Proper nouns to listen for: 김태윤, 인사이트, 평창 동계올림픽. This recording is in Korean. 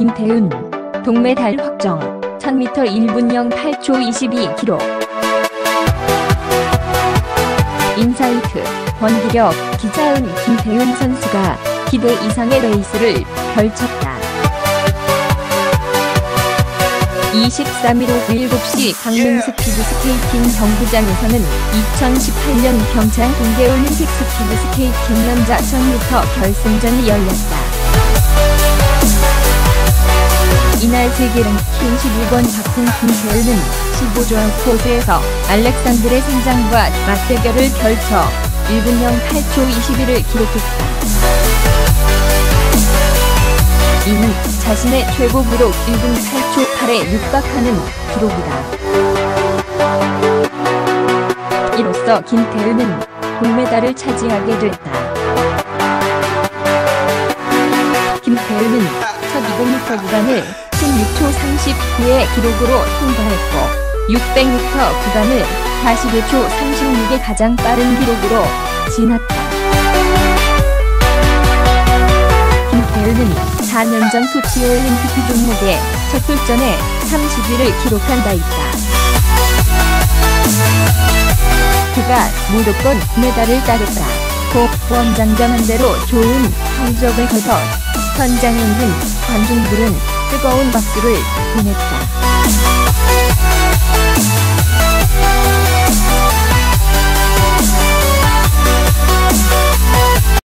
김태윤, 동메달 확정, 1000m 1분 08초 22kg. 인사이트, 원기력, 기자은 김태윤 선수가 기대 이상의 레이스를 펼쳤다. 23일 오후 7시 강릉 스피드스케이팅 경기장에서는 2018년 평창 동계올림픽 스피드스케이팅 남자 1000m 결승전이 열렸다. 이날 세계 랭킹 12번 박은 김태윤은 15조 코스에서 알렉산드르 선장과 맞대결을 펼쳐 1분 08초 21을 기록했다. 이는 자신의 최고 기록 1분 8초 8에 육박하는 기록이다. 이로써 김태윤은 동메달을 차지하게 됐다. 김태윤은 첫 200m 구간을 16초 39의 기록으로 통과했고 600m 구간을 41초 36의 가장 빠른 기록으로 지났다. 김태윤은 4년 전 소치 올림픽 이 종목에 첫 출전에 31위를 기록한 바 있다. 그가 무조건 메달을 따겠다. 고 원장전한 대로 좋은 성적을 거둬 현장에 있는 관중들은 뜨거운 박수를 보냈다.